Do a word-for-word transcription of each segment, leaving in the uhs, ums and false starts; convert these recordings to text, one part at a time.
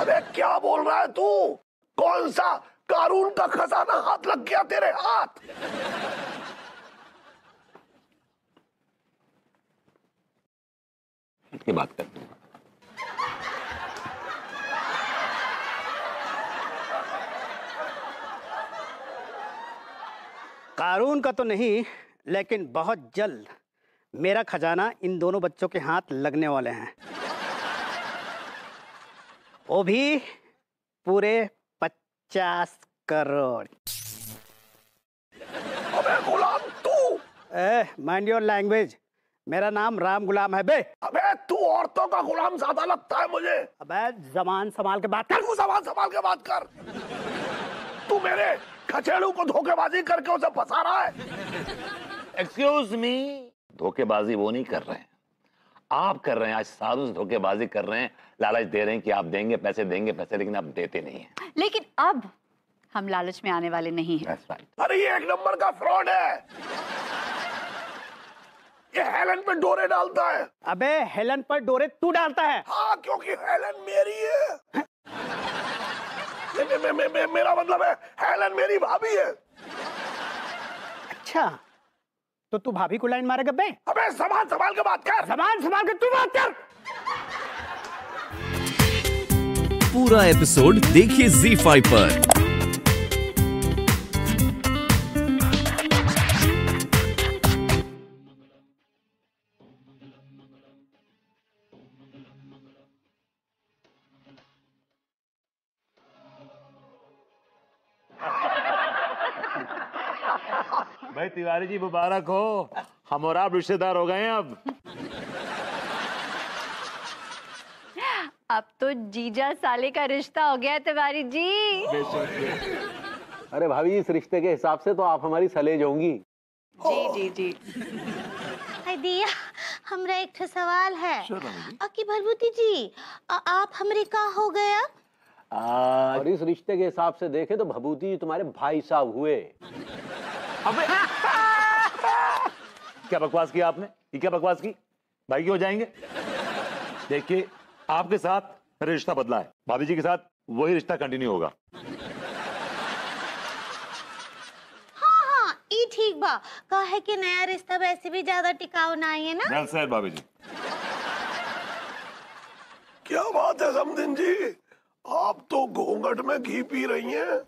अबे क्या बोल रहा है तू? कौन सा कारून का खजाना हाथ लग गया तेरे हाथ? की बात करते हैं। कारून का तो नहीं, लेकिन बहुत जल्द मेरा खजाना इन दोनों बच्चों के हाथ लगने वाले हैं, वो भी पूरे पचास करोड़। अबे गुलाम तू! ए, माइंड योर लैंग्वेज। मेरा नाम राम गुलाम है बे। अबे तू औरतों का गुलाम ज्यादा लगता है मुझे। अबे जबान संभाल के बात कर। तू जबान संभाल के बात कर। तू मेरे खचेड़ू को धोखेबाजी करके उसे फंसा रहा है। एक्सक्यूज मी, धोखेबाजी वो नहीं कर रहे हैं, आप कर रहे हैं। आज साधु से धोखेबाजी कर रहे हैं, लालच दे रहे हैं कि आप देंगे पैसे, देंगे पैसे, लेकिन आप देते नहीं है। लेकिन अब हम लालच में आने वाले नहीं है। अरे ये एक नंबर का फ्रॉड है, ये हेलन पर डोरे डालता है। अबे हेलन पर डोरे तू डालता है। हाँ, क्योंकि हेलन मेरी है। मे, मे, मे, मे, मे, मेरा मतलब है हेलन मेरी भाभी है। अच्छा, तो तू भाभी को लाइन मारेगा बे? अबे सामान संभाल के बात कर। सामान संभाल के तू बात कर। पूरा एपिसोड देखिए ज़ी फाइव पर। भाई तिवारी जी मुबारक हो, हम और आप रिश्तेदार हो गए हैं अब। अब तो जीजा साले का रिश्ता हो गया तिवारी जी। अरे भाभी, इस रिश्ते के हिसाब से तो आप हमारी सलेज होंगी। जी जी जी। दिया, हमरा एक सवाल है। अकी भभूति जी, आप हमरे का हो गया? आ, और इस रिश्ते के हिसाब से देखे तो भभूति जी तुम्हारे भाई साहब हुए। अबे क्या बकवास किया आपने, ये क्या बकवास की? भाई क्यों हो जाएंगे? देखिए, आपके साथ मेरा रिश्ता बदला है, भाभी जी के साथ वही रिश्ता कंटिन्यू होगा। हाँ हाँ, ये ठीक बा। कहे कि नया रिश्ता वैसे भी ज्यादा टिकाऊ ना है ना। वेल सेड भाभी जी। क्या बात है समदिन जी, आप तो घूंघट में घी पी रही हैं।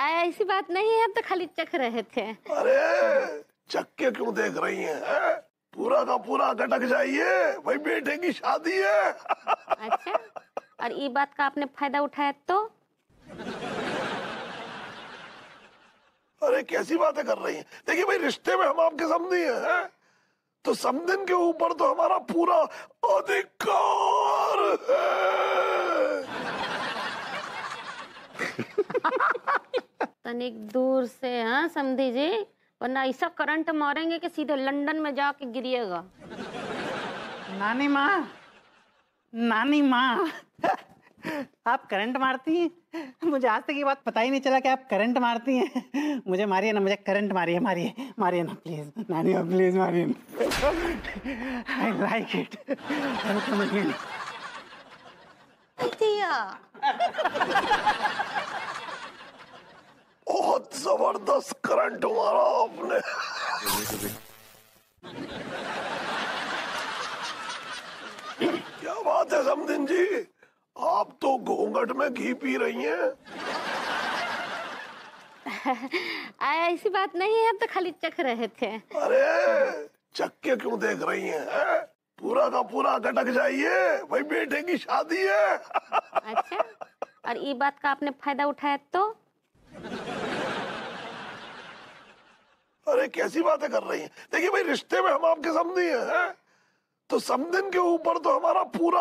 ऐसी बात नहीं है, अब तो खाली चख रहे थे। अरे चक्के क्यों देख रही हैं? है? पूरा का पूरा गटक जाइए, भाई बेटे की शादी है। अच्छा, और ये बात का आपने फायदा उठाया तो? अरे कैसी बातें कर रही हैं? देखिए भाई, रिश्ते में हम आपके समधी हैं, है? तो समधिन के ऊपर तो हमारा पूरा अधिकार है। तनिक दूर से, हाँ समधी जी, वरना ऐसा करंट मारेंगे कि सीधे लंदन में जाके गिरिएगा। नानी माँ, नानी माँ, आप करंट मारती हैं? मुझे आज तक ये बात पता ही नहीं चला कि आप करंट मारती हैं। मुझे मारिए ना, मुझे करंट मारिए, मारिए मारिए ना प्लीज, नानी माँ प्लीज मारिए। I like it. बहुत जबरदस्त करंट मारा आपने। क्या बात है समदिन जी, आप तो घूंघट में घी पी रही हैं। ऐसी बात नहीं है, तो खाली चख रहे थे। अरे चक्के क्यों देख रही हैं? है? पूरा का पूरा गटक जाइए, भाई बेटे की शादी है। अच्छा, और ये बात का आपने फायदा उठाया तो? अरे कैसी बातें कर रही हैं? देखिए भाई, रिश्ते में हम आपके समधी हैं, है? तो समधिन के ऊपर तो हमारा पूरा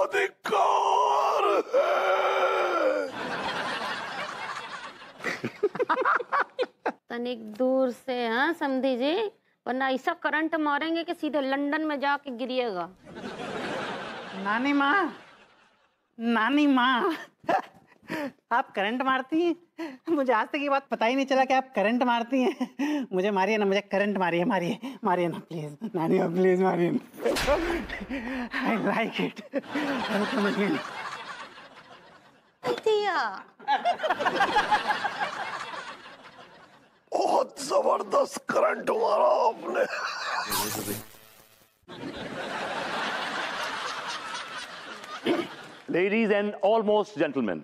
अधिकार है। तनिक दूर से, हाँ समधी जी, वरना ऐसा करंट मारेंगे कि सीधे लंदन में जाके गिरिएगा। नानी माँ, नानी माँ, आप करंट मारती हैं? मुझे आज तक ये बात पता ही नहीं चला कि आप करंट मारती हैं। मुझे मारिए ना, मुझे करंट मारिए, मारिए मारिए ना प्लीज, नानी प्लीज मारिए ना। I like it. बहुत जबरदस्त करंट मारा आपने। Ladies and almost gentlemen,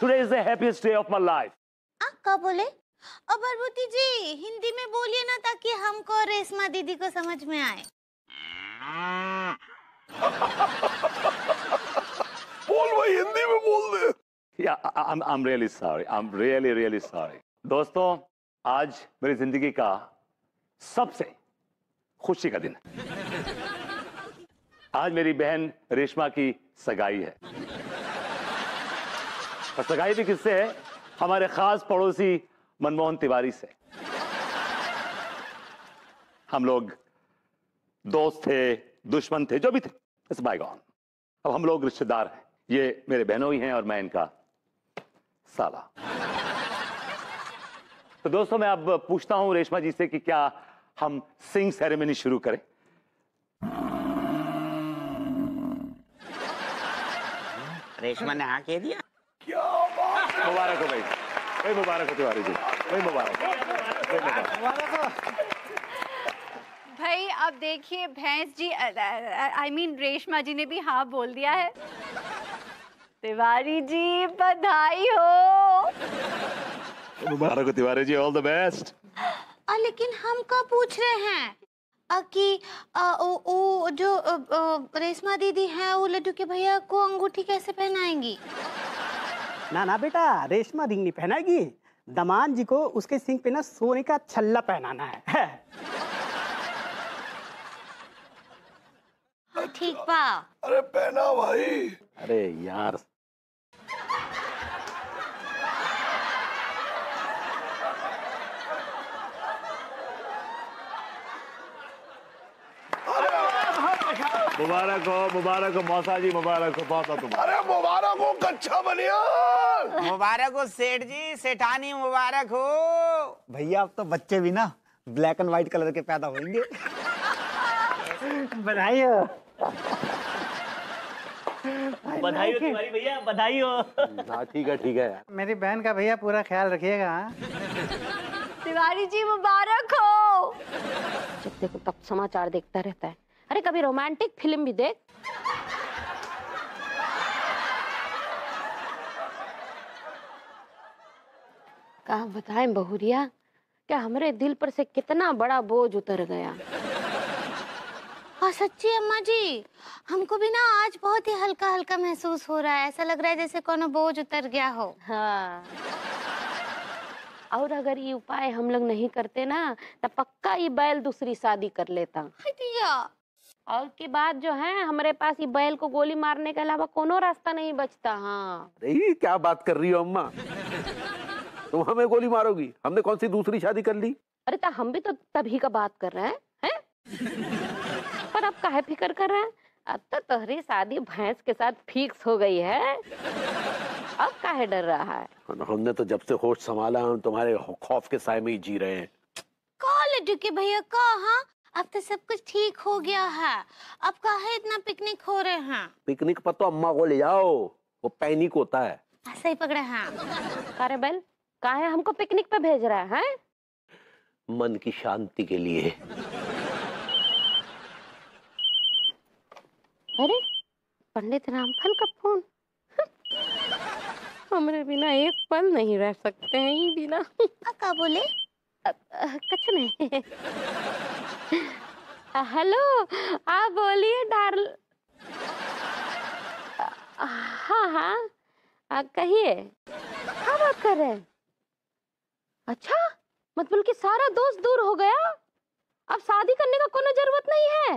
today is the happiest day of my life. आप क्या बोले? अब भभूति जी हिंदी में बोलिए ना ताकि हमको और रेशमा दीदी को समझ में आए। बोल भाई, हिंदी में बोल दे। Yeah, I'm I'm really sorry. I'm really really sorry. दोस्तों, आज मेरी जिंदगी का सबसे खुशी का दिन है। आज मेरी बहन रेशमा की सगाई है, और सगाई भी किससे है? हमारे खास पड़ोसी मनमोहन तिवारी से। हम लोग दोस्त थे, दुश्मन थे, जो भी थे, इट्स बायगॉन। अब हम लोग रिश्तेदार हैं। ये मेरे बहनों ही हैं और मैं इनका साला। तो दोस्तों, मैं अब पूछता हूं रेशमा जी से कि क्या हम सिंग सेरेमनी शुरू करें? रेशमा ने हाँ कह दिया। क्या बात है! मुबारक हो भाई, भाई मुबारक हो तिवारी जी, भाई मुबारक हो भाई। अब देखिए भैंस जी, आई मीन रेशमा जी ने भी हाँ बोल दिया है। तिवारी जी बधाई हो। मुबारक हो Tiwari ji, all the best. लेकिन हम क्या पूछ रहे हैं कि आ, ओ, ओ, जो रेशमा दीदी हैं वो लड्डू के भैया को अंगूठी कैसे पहनाएंगी? ना ना बेटा, रेशमा रिंग नहीं पहनाएगी, दमान जी को उसके सिंग पे ना सोने का छल्ला पहनाना है, है। ठीक पा। अरे पहना भाई। अरे यार मुबारक हो, मुबारक हो मौसा जी, मुबारक हो मौसा तुम। अरे मुबारक हो कच्चा बनिया, मुबारक हो सेठ जी, सेठानी मुबारक हो। भैया अब तो बच्चे भी ना ब्लैक एंड व्हाइट कलर के पैदा होंगे। बधाई हो, बधाई हो तुम्हारी भैया, बधाई हो। हाँ ठीक है, ठीक है। मेरी बहन का भैया पूरा ख्याल रखिएगा। तिवारी जी मुबारक हो। जब देखो तब समाचार देखता रहता है। अरे कभी रोमांटिक फिल्म भी देख। कहाँ बताएं बहुरिया, क्या हमारे दिल पर से कितना बड़ा बोझ उतर गया। और सच्ची अम्मा जी, हमको भी ना आज बहुत ही हल्का हल्का महसूस हो रहा है। ऐसा लग रहा है जैसे कोनो बोझ उतर गया हो। हाँ, और अगर ये उपाय हम लोग नहीं करते ना तो पक्का ये बैल दूसरी शादी कर लेता। और के बाद जो है हमारे पास ये बैल को गोली मारने के अलावा कोनो रास्ता नहीं बचता। हाँ नहीं, क्या बात कर रही हो अम्मा, तुम हमें गोली मारोगी? हमने कौन सी दूसरी शादी कर ली? अरे तो हम भी तो तभी का बात कर रहे हैं, हैं? पर आप काहे फिक्र कर रहे हैं? अब तो तोहरी शादी भैंस के साथ फिक्स हो गई है, अब काहे डर रहा है? हमने तो जब से होश संभाला हम तुम्हारे खौफ के साए में ही जी रहे हैं। लड्डू के भैया कहा अब तो सब कुछ ठीक हो गया है, अब काहे इतना पिकनिक हो रहे हैं? पिकनिक पर तो अम्मा को ले जाओ, वो पैनिक होता है। सही पकड़े। हाँ अरे बैल, काहे हमको पिकनिक पे भेज रहा है? मन की शांति के लिए। अरे पंडित रामफल का फोन। हमरे बिना एक पल नहीं रह सकते हैं ये बिना। क्या बोले? कुछ नहीं। हेलो, आप बोलिए डार्ल। हाँ हाँ आप कहिए, क्या बात कर रहे हैं? अच्छा मतलब कि सारा दोस्त दूर हो गया, अब शादी करने का कोई जरूरत नहीं है।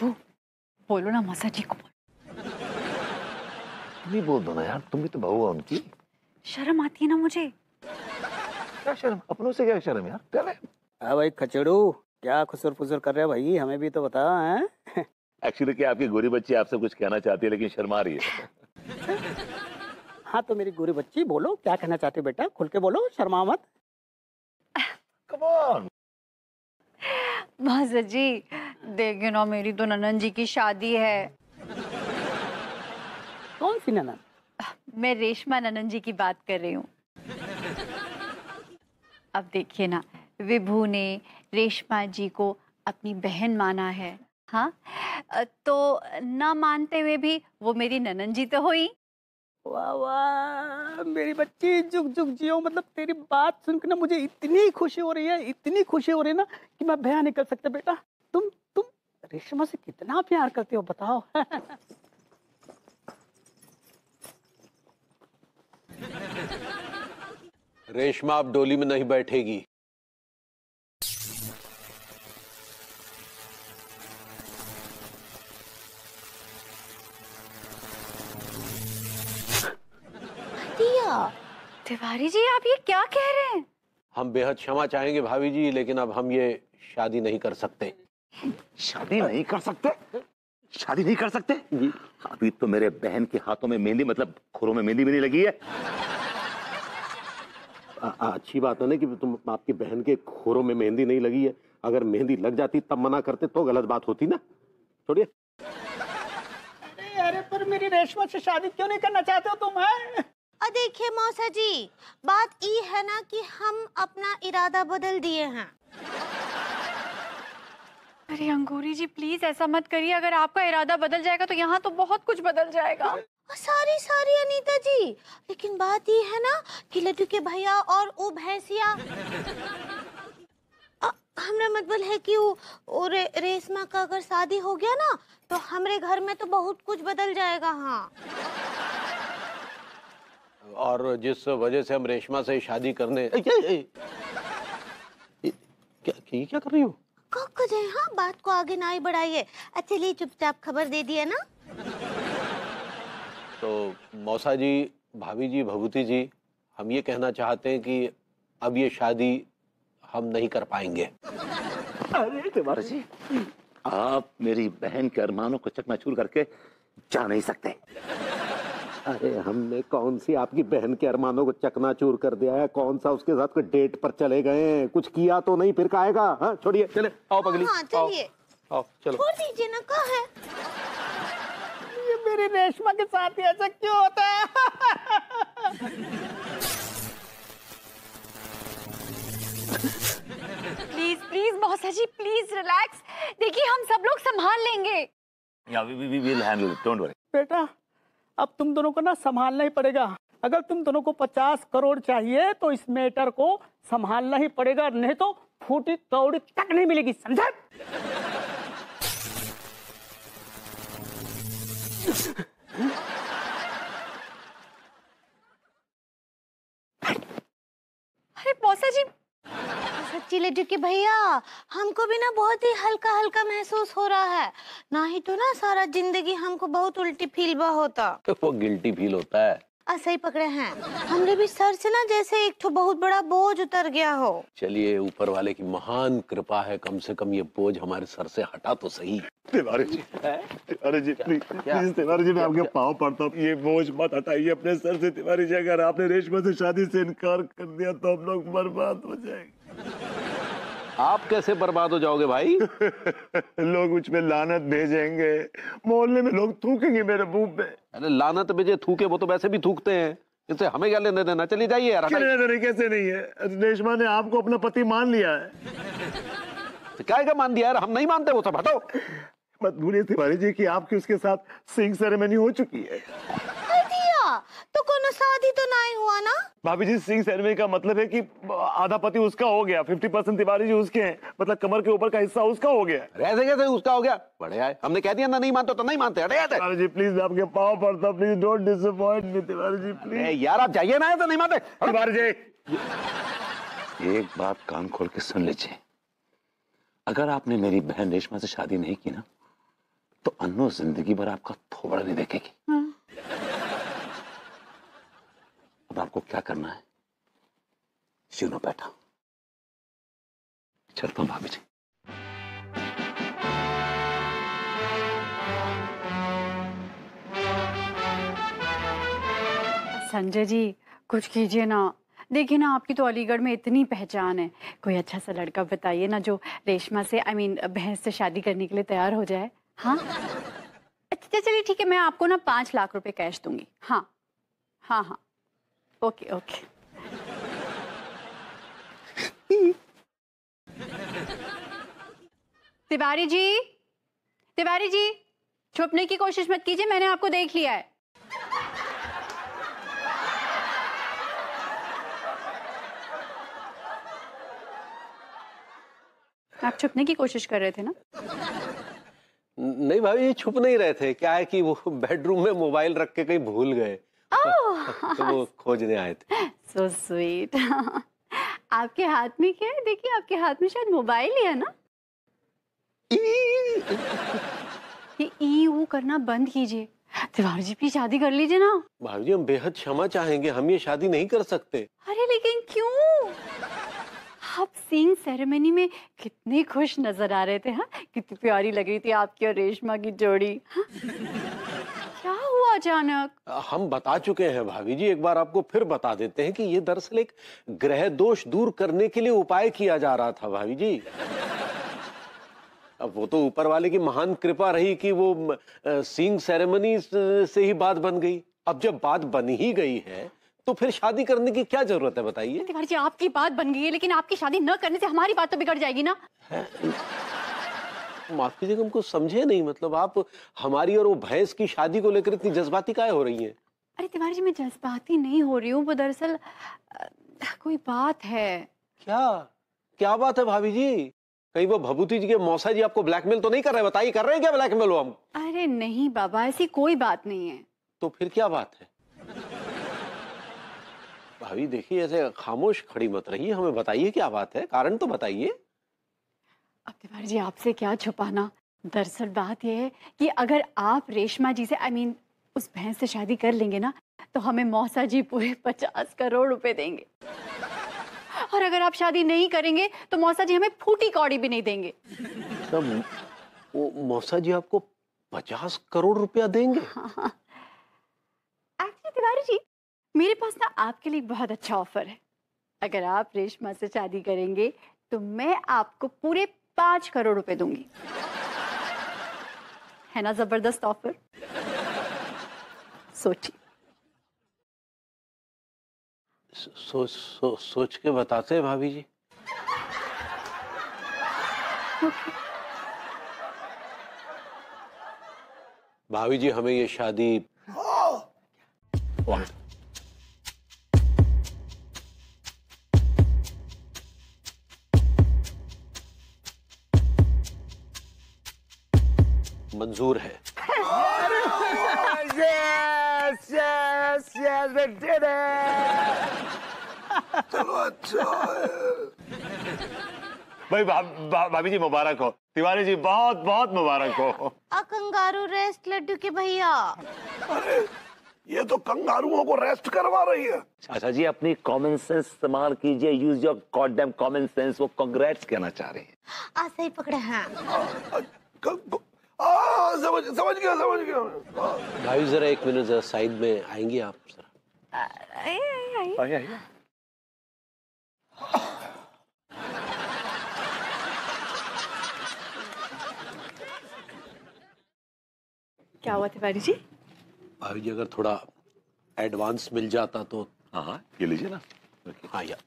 तो बोलो ना मौसा जी को। बोल दो ना यार, तुम भी तो बहू हो उनकी। शर्म आती है ना मुझे। क्या शर्म, अपनों से क्या शर्म यार, कर रहे भाई खचड़ू, क्या खुसुर फुसुर कर रहे हो भाई, हमें भी तो बता हैं। एक्चुअली क्या आपकी गोरी बच्ची आपसे कुछ कहना चाहती है लेकिन शर्मा रही है। हाँ तो मेरी गोरी बच्ची बोलो क्या कहना चाहती हो बेटा, खुल के बोलो, शर्मा मत। कम ऑन भाजी जी, देखिए ना मेरी तो ननन जी की शादी है। कौन सी ननन? मैं रेशमा ननन जी की बात कर रही हूँ। अब देखिए ना, विभू ने रेशमा जी को अपनी बहन माना है, हाँ तो ना मानते हुए भी वो मेरी ननन जी तो हुई। वाह वाह मेरी बच्ची, जुग जुग जियो, मतलब तेरी बात सुनकर ना मुझे इतनी खुशी हो रही है, इतनी खुशी हो रही है ना कि मैं बयान नहीं कर सकता। बेटा तुम तुम रेशमा से कितना प्यार करते हो बताओ। रेशमा आप डोली में नहीं बैठेगी। तिवारी जी आप ये क्या कह रहे हैं? हम बेहद क्षमा चाहेंगे भाभी जी, लेकिन अब हम ये शादी नहीं कर सकते। शादी नहीं कर सकते? शादी नहीं कर सकते? अभी तो मेरे बहन के हाथों में मेहंदी, मतलब खुरों में मेहंदी भी नहीं लगी है। आ, आ, अच्छी बात है ना कि तुम आपकी बहन के खुरों में मेहंदी नहीं लगी है, अगर मेहंदी लग जाती तब मना करते तो गलत बात होती ना। छोड़िए। अरे अरे पर मेरी रेशमा से शादी क्यों नहीं करना चाहते हो तुम? है देखिए मौसा जी, बात ये है ना कि हम अपना इरादा बदल दिए हैं। अरे अंगूरी जी प्लीज ऐसा मत करिए, अगर आपका इरादा बदल जाएगा तो यहाँ तो बहुत कुछ बदल जाएगा। सारी सारी अनीता जी, लेकिन बात ये है ना कि लड्डू के भैया और वो भैंसिया, हमने मतलब है कि वो रे, रेशमा का अगर शादी हो गया ना तो हमारे घर में तो बहुत कुछ बदल जाएगा। हाँ और जिस वजह से हम रेशमा से शादी करने ए, ए, ए, क्या क्या कर रही हो? हाँ बात को आगे ना ही बढ़ाइए, चलिए चुपचाप खबर दे दिया ना। तो मौसा जी, भाभी जी, भभूति जी, हम ये कहना चाहते हैं कि अब ये शादी हम नहीं कर पाएंगे। अरे तिवारी जी, आप मेरी बहन के अरमानों को चकनाचूर करके जा नहीं सकते। अरे हमने कौन सी आपकी बहन के अरमानों को चकनाचूर कर दिया है? कौन सा उसके साथ कोई डेट पर चले गए हैं? कुछ किया तो नहीं, फिर कहेगा। हाँ छोड़िए, चले आओ पगली। हाँ, चलिए आओ, चलो छोड़ दीजिए ना। कहाँ है ये मेरी रेशमा के साथ ऐसा क्यों होता है? प्लीज प्लीज मौसा जी प्लीज रिलैक्स, देखिए हम सब लोग संभाल लेंगे। या we we will handle it, don't worry. बेटा अब तुम दोनों को ना संभालना ही पड़ेगा, अगर तुम दोनों को पचास करोड़ चाहिए तो इस मैटर को संभालना ही पड़ेगा, नहीं तो फूटी कौड़ी तक नहीं मिलेगी, समझा? अरे मौसा जी, सच्ची लड्डू के भैया हमको भी ना बहुत ही हल्का हल्का महसूस हो रहा है, ना ही तो ना सारा जिंदगी हमको बहुत उल्टी फील बा होता। तो वो गिल्टी फील होता है। ऐसे ही पकड़े हैं, हमने भी सर से ना जैसे एक तो बहुत बड़ा बोझ उतर गया हो। चलिए ऊपर वाले की महान कृपा है, कम से कम ये बोझ हमारे सर से हटा तो सही। तिवारी जी, तिवारी जी प्लीज, प्लीज तिवारी जी मैं आपके पाँव पड़ता हूँ, ये बोझ मत हटाइए अपने सर से। तिवारी जी अगर आपने रेशमा से शादी से इनकार कर दिया तो हम लोग बर्बाद हो जाएंगे। आप कैसे बर्बाद हो जाओगे भाई? लोग मुझ पे लानत भेजेंगे, मोहल्ले में लोग थूकेंगे मेरे मुंह पे। अरे लानत भेजे थूके, वो तो वैसे भी थूकते हैं, इससे हमें क्या लेने देना? चलिए जाइए यार। कैसे नहीं है, रेशमा ने आपको अपना पति मान लिया है। क्या क्या मान दिया यार, हम नहीं मानते वो सब, हटाओ। मत भूलिए तिवारी जी कि आपकी उसके साथ सिंग सेरेमनी हो चुकी है। तो कोनो शादी तो नहीं हुआ ना? भाभी जी सिंग सेरेमनी का मतलब है कि आधा पति उसका हो गया, पचास परसेंट तिवारी जी उसके हैं, मतलब कमर के ऊपर का हिस्सा उसका हो गया। ऐसे कैसे उसका हो गया? बढ़िया है, हमने कह दिया ना नहीं मानते तो नहीं मानते। अरे तिवारी जी प्लीज आपके पाँव पड़ता हूं, please don't disappoint me Tiwari ji please. यार आप जाइए ना, नहीं मानते तिवारी जी। एक बात कान खोल के सुन लीजिए, अगर आपने मेरी बहन रेशमा से शादी नहीं की ना तो अन्नू जिंदगी भर आपका थोबड़ा नहीं देखेगी। अब आपको क्या करना है, यूनो बैठा। चलता हूं भाभी जी। संजय जी कुछ कीजिए ना, देखिए ना आपकी तो अलीगढ़ में इतनी पहचान है, कोई अच्छा सा लड़का बताइए ना जो रेशमा से आई I मीन mean, बहन से शादी करने के लिए तैयार हो जाए। हाँ अच्छा चलिए ठीक है, मैं आपको ना पाँच लाख रुपए कैश दूंगी। हाँ हाँ हाँ ओके ओके। तिवारी जी, तिवारी जी छुपने की कोशिश मत कीजिए, मैंने आपको देख लिया है। आप छुपने की कोशिश कर रहे थे ना? नहीं भाभी छुप नहीं रहे थे, क्या है कि वो बेडरूम में मोबाइल रख के कहीं भूल गए तो वो खोजने आए थे। So sweet. आपके हाथ में क्या है? देखिए आपके हाथ में शायद मोबाइल ही है ना। ये ई वो करना बंद कीजिए, तिवारी जी की शादी कर लीजिए ना। भाभी जी हम बेहद क्षमा चाहेंगे, हम ये शादी नहीं कर सकते। अरे लेकिन क्यों? आप सिंग सेरेमनी में कितने खुश नजर आ रहे थे। हाँ कितनी प्यारी लग रही थी आपकी और रेशमा की जोड़ी। हा? क्या हुआ अचानक? हम बता चुके हैं भाभी जी, एक बार आपको फिर बता देते हैं कि ये दरअसल एक ग्रह दोष दूर करने के लिए उपाय किया जा रहा था भाभी जी। अब वो तो ऊपर वाले की महान कृपा रही कि वो सिंग सेरेमनी से ही बात बन गई। अब जब बात बन ही गई है तो फिर शादी करने की क्या जरूरत है बताइए? तिवारी जी आपकी बात बन गई है, लेकिन आपकी शादी न करने से हमारी बात तो बिगड़ जाएगी ना। माफ कीजिएगा हमको समझे नहीं, मतलब आप हमारी और वो भैंस की शादी को लेकर इतनी जज्बाती काहे हो रही हैं? अरे तिवारी जी मैं जज्बाती नहीं हो रही हूँ, वो दरअसल कोई बात है। क्या क्या बात है भाभी जी? कहीं वो भभूति जी के मौसा जी आपको ब्लैकमेल तो नहीं कर रहे? बताइए कर रहे हैं क्या ब्लैकमेल वो हम? अरे नहीं बाबा ऐसी कोई बात नहीं है। तो फिर क्या बात है? भाभी देखिए ऐसे खामोश खड़ी मत रहिए, हमें बताइए क्या बात है, कारण तो बताइए। अब तिवारी जी आपसे क्या छुपाना, दरअसल बात यह है कि अगर आप रेशमा जी से आई I मीन mean, उस बहन से शादी कर लेंगे ना तो हमें मौसा जी पूरे पचास करोड़ रुपए देंगे, और अगर आप शादी नहीं करेंगे तो मौसा जी हमें फूटी कौड़ी भी नहीं देंगे। तब वो मौसा जी आपको पचास करोड़ रुपया देंगे? हाँ। एक्चुअली तिवारी जी मेरे पास ना आपके लिए बहुत अच्छा ऑफर है, अगर आप रेशमा से शादी करेंगे तो मैं आपको पूरे पांच करोड़ रुपए दूंगी। है ना जबरदस्त ऑफर? सोचिए। सो, सो, सोच के बताते हैं भाभी जी। okay. भाभी जी हमें ये शादी oh! मंजूर है। yes, yes, yes, we did it. भाई भाभी जी मुबारक हो, तिवारी जी बहुत बहुत मुबारक हो। आ कंगारू रेस्ट लड्डू के भैया। अरे ये तो कंगारुओं को रेस्ट करवा रही है। चाचा जी अपनी कॉमन सेंस इस्तेमाल कीजिए, use your goddamn common sense. वो कांग्रेट्स कहना चाह रही है। आ सही पकड़े हैं। आ, समझ समझ गया समझ गया। भाई जरा एक मिनट जरा साइड में आएंगे आप जरा। आइए आइए आइए आइए। क्या हुआ तिवारी जी? भाई जी अगर थोड़ा एडवांस मिल जाता तो। हाँ हाँ ये लीजिए ना। हाँ यार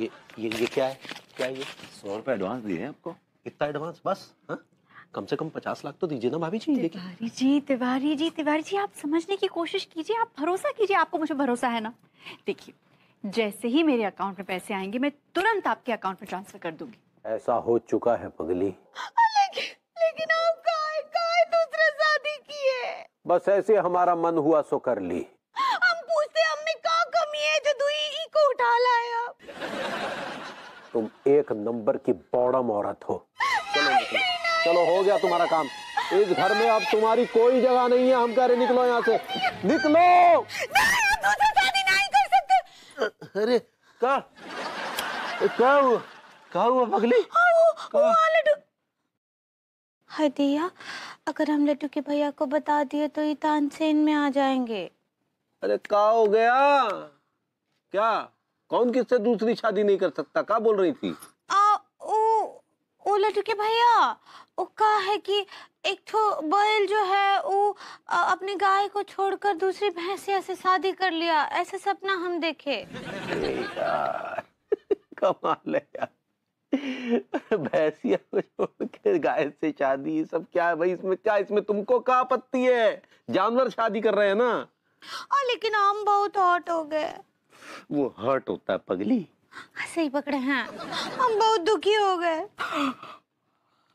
ये ये ये क्या है क्या है ये? सौ रुपये एडवांस दिए हैं आपको। इतना एडवांस बस? हाँ कम से कम पचास लाख तो दीजिए ना भाभी जी। तिवारी जी तिवारी जी तिवारी जी आप समझने की कोशिश कीजिए, आप भरोसा कीजिए, आपको मुझे भरोसा है ना। देखिए जैसे ही मेरे अकाउंट में पैसे आएंगे मैं तुरंत आपके अकाउंट में ट्रांसफर कर दूंगी। ऐसा हो चुका है पगली। लेकिन लेकिन आप काहे काहे दूसरे शादी किए? बस ऐसे हमारा मन हुआ सो कर ली। हम पूछते हमने क्या कमी है जो दुई को उठा लाया? तुम एक नंबर की बौड़म औरत हो। चलो चलो हो गया तुम्हारा काम, इस घर में अब तुम्हारी कोई जगह नहीं है। हम कह रहे निकलो यहाँ से, निकलो। नहीं, हम दूसरा शादी नहीं कर सकते। अरे का का हुआ का हुआ पगली? हाँ वो वो लड्डू। हाय दिया, अगर हम लड्डू के भैया को बता दिए तो ये तानसेन में आ जाएंगे। अरे का हो गया क्या? कौन किससे दूसरी शादी नहीं कर सकता? का बोल रही थी? आ, ओ, ओ लड्डू के भैया वो का है कि एक ठो बैल जो है वो अपने गाय को छोड़कर दूसरी भैंसिया से शादी कर लिया, ऐसे सपना हम देखे। कमाल है यार, भैंसिया को छोड़कर गाय से शादी, सब क्या है भाई इसमें? क्या इसमें तुमको क्या आपत्ति है? जानवर शादी कर रहे हैं ना। आ, लेकिन हम बहुत हॉट हो गए। वो हर्ट होता है पगली। सही पकड़े हैं, हम बहुत दुखी हो गए।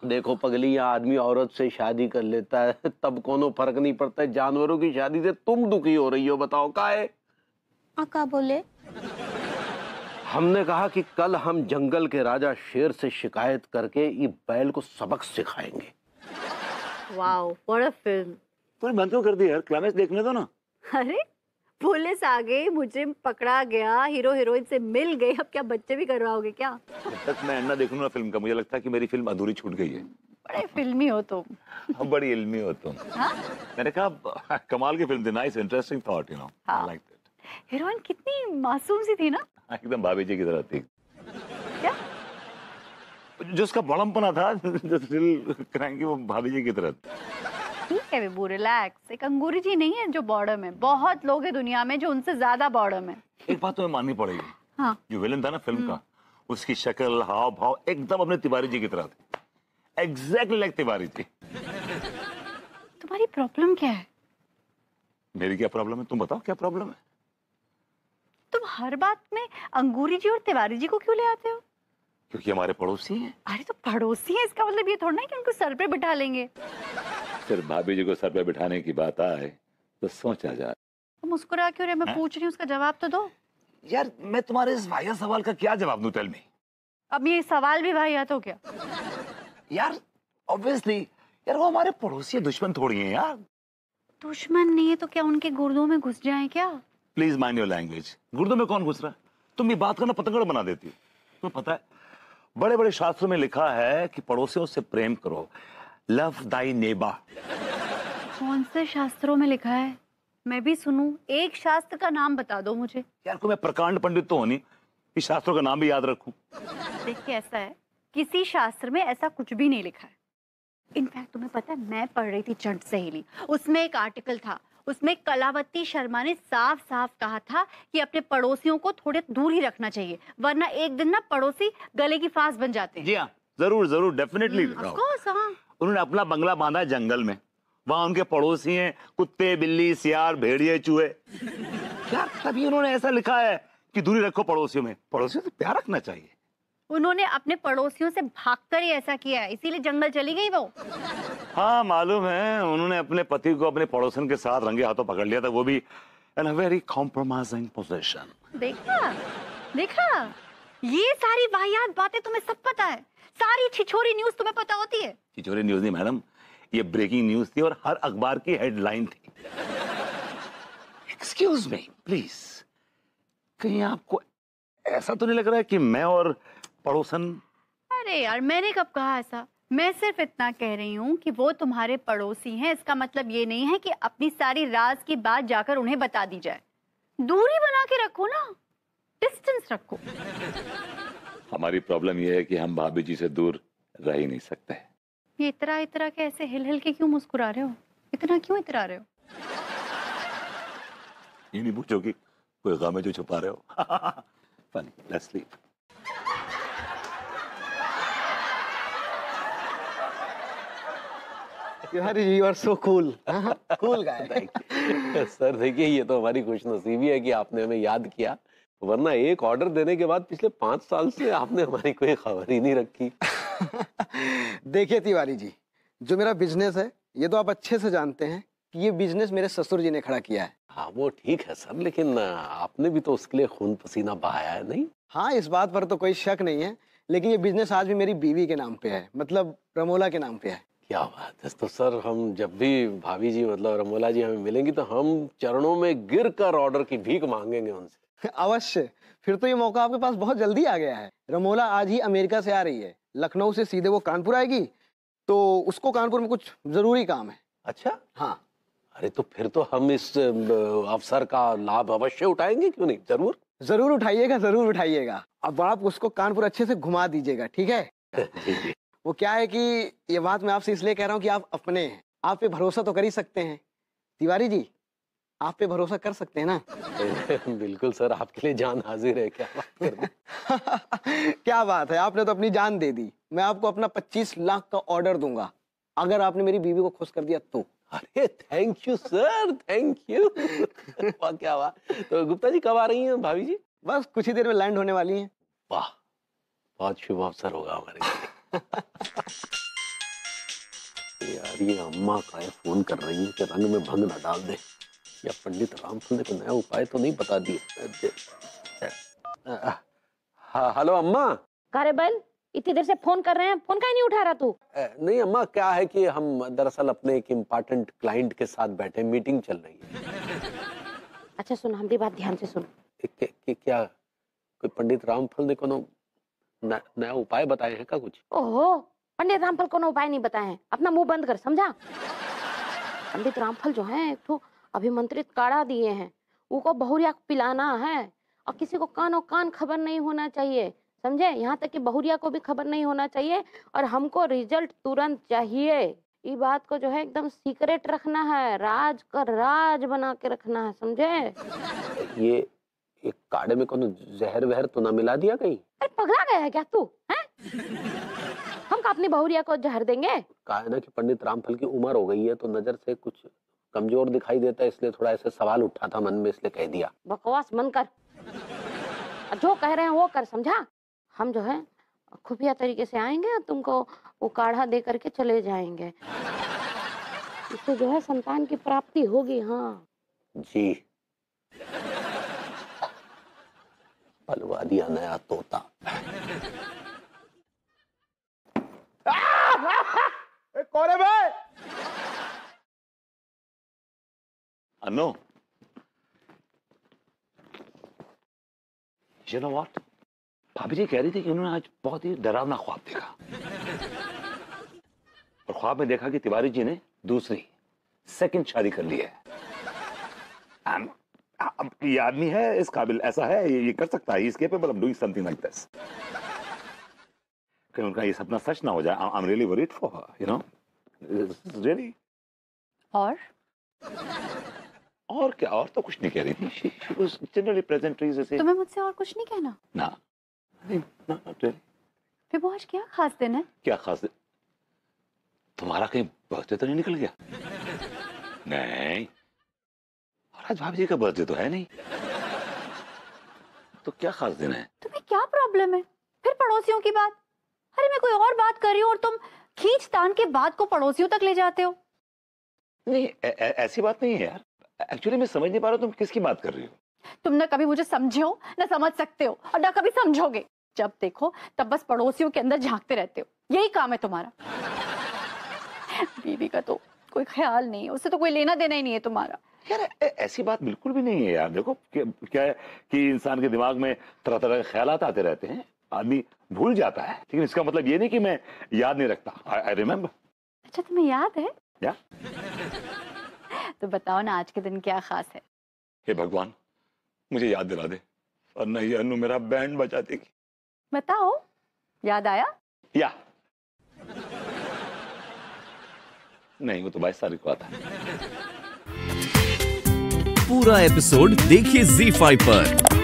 देखो पगली, आदमी औरत से शादी कर लेता है तब कोनो फर्क नहीं पड़ता है, जानवरों की शादी से तुम दुखी हो रही हो, बताओ काहे? आका बोले, हमने कहा कि कल हम जंगल के राजा शेर से शिकायत करके ये बैल को सबक सिखाएंगे। Wow, what a film. तूने बंद क्यों कर दी यार? क्लाइमेक्स देखने दो ना। अरे पुलिस आ गई, मुझे पकड़ा गया, हीरो हीरोइन से मिल गई, अब क्या बच्चे भी करवाओगे क्या? तक मैं अन्ना देखूं ना फिल्म का, मुझे लगता है कि मेरी फिल्म अधूरी छूट गई है। बड़े फिल्मी हो तुम। बड़ी इल्मी हो तुम। हाँ? मैंने कहा कमाल की फिल्म थी, nice interesting thought you know, I like it. Heroine कितनी मासूम सी थी ना, एकदम भाभी जी की तरह थी। क्या जो उसका बड़मपना था, जो दिल कराएंगे वो भाभी जी की तरह थी। ठीक है विभू, रिलैक्स। एक अंगूरी जी नहीं है जो बॉर्डर में, बहुत लोग हैं दुनिया में जो उनसे ज्यादा बॉर्डर में। एक बात तुम्हें माननी पड़ेगी, हाँ। जो विलन था ना फिल्म का, उसकी शक्ल हाव भाव एकदम अपने तिवारी जी की तरह थी, एग्जैक्टली लाइक तिवारी जी। तुम्हारी प्रॉब्लम क्या है? मेरी क्या प्रॉब्लम है? तुम बताओ क्या प्रॉब्लम है? तुम हर बात में अंगूरी जी और तिवारी जी को क्यों ले आते हो? क्योंकि हमारे पड़ोसी हैं। अरे तो पड़ोसी हैं इसका मतलब ये थोड़ा ना कि उनको सर पे बिठा लेंगे। फिर भाभी जी को सर पे बिठाने की बात आए तो सोचा जाए। तुम मुस्कुरा क्यों रहे? मैं है? पूछ रही हूँ, उसका जवाब तो दो यार। मैं तुम्हारे इस वाहिया सवाल का क्या जवाब दूं? Tell me. अब ये सवाल भी वाहिया तो क्या? यार ऑब्वियसली यार, वो हमारे पड़ोसी दुश्मन थोड़ी है यार। दुश्मन नहीं है तो क्या उनके गुर्दों में घुस जाए क्या? Please mind your language. गुर्दों में कौन घुस रहा है? तुम ये बात करना पतंगड़ बना देती हो। तुम्हें पता है बड़े बड़े शास्त्रों में लिखा है कि पड़ोसियों से प्रेम करो, लव दाई नेबा। कौन से शास्त्रों में लिखा है? मैं भी सुनूं, एक शास्त्र का नाम बता दो मुझे। यार को मैं प्रकांड पंडित तो होनी, इस शास्त्रों का नाम भी याद रखूं। देखिए ऐसा है, किसी शास्त्र में ऐसा कुछ भी नहीं लिखा है। इनफैक्ट तुम्हें पता है, मैं पढ़ रही थी जंट सहेली, उसमें एक आर्टिकल था, उसमें कलावती शर्मा ने साफ साफ कहा था कि अपने पड़ोसियों को थोड़े दूर ही रखना चाहिए, वरना एक दिन ना पड़ोसी गले की फांस बन जाते हैं। जी हाँ, जरूर जरूर, डेफिनेटली। ऑफ कोर्स, हाँ। उन्होंने अपना बंगला बांधा है जंगल में, वहाँ उनके पड़ोसी हैं कुत्ते, बिल्ली, सियार, भेड़िए, चूहे। यार तभी उन्होंने ऐसा लिखा है कि दूरी रखो पड़ोसियों में, पड़ोसियों से प्यार रखना चाहिए। उन्होंने अपने पड़ोसियों से भागकर ही ऐसा किया है, इसीलिए जंगल चली गई वो। हाँ मालूम है, उन्होंने अपने पति को अपने पड़ोसन के साथ रंगे हाथों पकड़ लिया था, वो भी in a very compromising position. देखा देखा, ये सारी वाहियात बातें तुम्हें सब पता है, सारी छिछोरी न्यूज तुम्हें पता होती है। छिछोरी न्यूज नहीं मैडम, ये ब्रेकिंग न्यूज थी और हर अखबार की हेडलाइन थी। एक्सक्यूज मी प्लीज, कहीं आपको ऐसा तो नहीं लग रहा है कि मैं और पड़ोसन? अरे यार मैंने कब कहा ऐसा? मैं सिर्फ इतना कह रही हूँ कि वो तुम्हारे पड़ोसी हैं, इसका मतलब ये नहीं है कि अपनी सारी राज की बात जाकर उन्हें बता दी जाए। दूरी बना के रखो ना, डिस्टेंस रखो। हमारी प्रॉब्लम ये है कि हम भाभी जी से दूर रह ही नहीं सकते। ये इतरा इतरा के ऐसे हिल हिल के क्यों मुस्कुरा रहे हो? इतना क्यों इतरा रहे हो? ये नहीं पूछोगी कोई गम है जो छुपा रहे हो? Funny, let's sleep. यार you are so cool, cool guy. Sir देखिए, ये तो हमारी खुशनसीबी है कि आपने हमें याद किया, वरना एक ऑर्डर देने के बाद पिछले पाँच साल से आपने हमारी कोई खबर ही नहीं रखी। देखिए तिवारी जी, जो मेरा बिजनेस है ये तो आप अच्छे से जानते हैं कि ये बिजनेस मेरे ससुर जी ने खड़ा किया है। हाँ वो ठीक है सर, लेकिन आपने भी तो उसके लिए खून पसीना बहाया है नहीं? हाँ इस बात पर तो कोई शक नहीं है, लेकिन ये बिजनेस आज भी मेरी बीवी के नाम पे है, मतलब रमोला के नाम पे है। क्या बात है। तो सर हम जब भी भाभी जी मतलब रमोला जी हमें मिलेंगी तो हम चरणों में गिरकर ऑर्डर की भीख मांगेंगे उनसे। अवश्य। फिर तो ये मौका आपके पास बहुत जल्दी आ गया है। रमोला आज ही अमेरिका से आ रही है, लखनऊ से सीधे वो कानपुर आएगी, तो उसको कानपुर में कुछ जरूरी काम है। अच्छा, हाँ। अरे तो फिर तो हम इस अवसर का लाभ अवश्य उठाएंगे, क्यों नहीं। जरूर जरूर उठाइएगा, जरूर उठाइएगा। अब आप उसको कानपुर अच्छे से घुमा दीजिएगा, ठीक है। वो क्या है कि ये बात मैं आपसे इसलिए कह रहा हूँ कि आप अपने हैं, आप पे भरोसा तो कर ही सकते हैं। तिवारी जी, आप पे भरोसा कर सकते हैं ना। बिल्कुल सर, आपके लिए जान हाजिर है। क्या बात कर रहे हैं। क्या बात है, आपने तो अपनी जान दे दी। मैं आपको अपना पच्चीस लाख का ऑर्डर दूंगा अगर आपने मेरी बीवी को खुश कर दिया तो। अरे thank you sir, thank you. क्या बात। तो गुप्ता जी कब आ रही हैं भाभी जी? बस कुछ ही देर में लैंड होने वाली हैं। वाह, बहुत शुभ अवसर होगा हमारे लिए। यार ये अम्मा काहे फोन कर रही है कि रंग में भंग ना डाल दे, या पंडित रामफल ने कोई नया उपाय तो नहीं बता दिया। हेलो अम्मा। कारे बल, इतनी देर से फोन कर रहे हैं, फोन का ही नहीं उठा रहा तू। नहीं अम्मा, क्या है कि हम दरअसल अपने एक इम्पोर्टेंट क्लाइंट के साथ बैठे, मीटिंग चल रही है। अच्छा सुन, हमारी बात ध्यान से सुन। कि, कि क्या कोई पंडित रामफल ने कोनो नया उपाय बताए हैं का कुछ? ओहो, पंडित रामफल कोनो उपाय नहीं बताए हैं, अपना मुंह बंद कर, समझा। पंडित रामफल जो है एक तो अभिमंत्रित काढ़ा दिए हैं, उनको बहुरिया पिलाना है और किसी को कानो कान खबर नहीं होना चाहिए, समझे। यहाँ तक कि बहुरिया को भी खबर नहीं होना चाहिए, और हमको रिजल्ट तुरंत चाहिए। ये बात को जो है एकदम सीक्रेट रखना है, राज का राज बना के रखना है, समझे। ये ये काढ़े में कोनो जहर वहर तो ना मिला दिया कहीं? अरे पगला गया है क्या तू, हैं? हम का अपनी बहुरिया को जहर देंगे? कहा है ना कि पंडित रामफल की उम्र हो गई है तो नजर से कुछ कमजोर दिखाई देता है, इसलिए थोड़ा ऐसे सवाल उठा था मन में, इसलिए कह दिया। बकवास मन कर, जो कह रहे हैं वो कर, समझा। हम जो है खुफिया तरीके से आएंगे और तुमको वो काढ़ा दे करके चले जाएंगे, इससे जो है संतान की प्राप्ति होगी। हाँ जी, पलवा दिया नया तोता। कौन है भाई? अनु, you know what? भाभी जी कह रही थी कि उन्होंने आज बहुत ही डरावना ख्वाब देखा, और ख्वाब में देखा कि तिवारी जी ने दूसरी सेकंड शादी कर ली है। And, अब ये आदमी है इस काबिल, ऐसा है, ये, ये कर सकता है, इसके पे मतलब doing something like this। कहीं उनका ये सपना सच ना हो जाए। I, I'm really worried for her, you know, really। और और क्या, और तो कुछ नहीं कह रही थी। she, she was generally present, जैसे। तुम्हें मुझसे और कुछ नहीं कहना? ना नहीं, ना, फिर वो आज क्या खास दिन है? क्या खास दिन? तुम्हारा कहीं बर्थडे तो नहीं निकल गया? नहीं, और आज भाभी जी का बर्थडे तो है नहीं, तो क्या खास दिन है? तुम्हें क्या प्रॉब्लम है फिर पड़ोसियों की बात? अरे मैं कोई और बात कर रही हूँ और तुम खींच तान के बात को पड़ोसियों तक ले जाते हो। नहीं ऐ, ऐ, ऐसी बात नहीं है यार। एक्चुअली मैं समझ नहीं पा रहा तुम किसकी बात कर रही हो। तुम ना कभी मुझे समझे हो, ना समझ सकते हो, और ना कभी समझोगे। जब देखो तब बस पड़ोसियों के अंदर झांकते रहते हो, यही काम है तुम्हारा। बीवी का तो कोई ख्याल नहीं है, उससे तो कोई लेना देना ही नहीं है तुम्हारा। यार ऐसी बात बिल्कुल भी नहीं है यार। देखो क्या है कि इंसान के दिमाग में तरह तरह के ख्याल आते रहते हैं, आदमी भूल जाता है, लेकिन इसका मतलब ये नहीं कि मैं याद नहीं रखता। I remember. अच्छा तुम्हें याद है या? तो बताओ ना आज के दिन क्या खास है। हे भगवान, मुझे याद दिला दे, और नहीं अनु मेरा बैंड बजा देगी। बताओ, याद आया या? नहीं वो तो बाईस तारीख को आता है। पूरा एपिसोड देखिए ज़ी फाइव पर।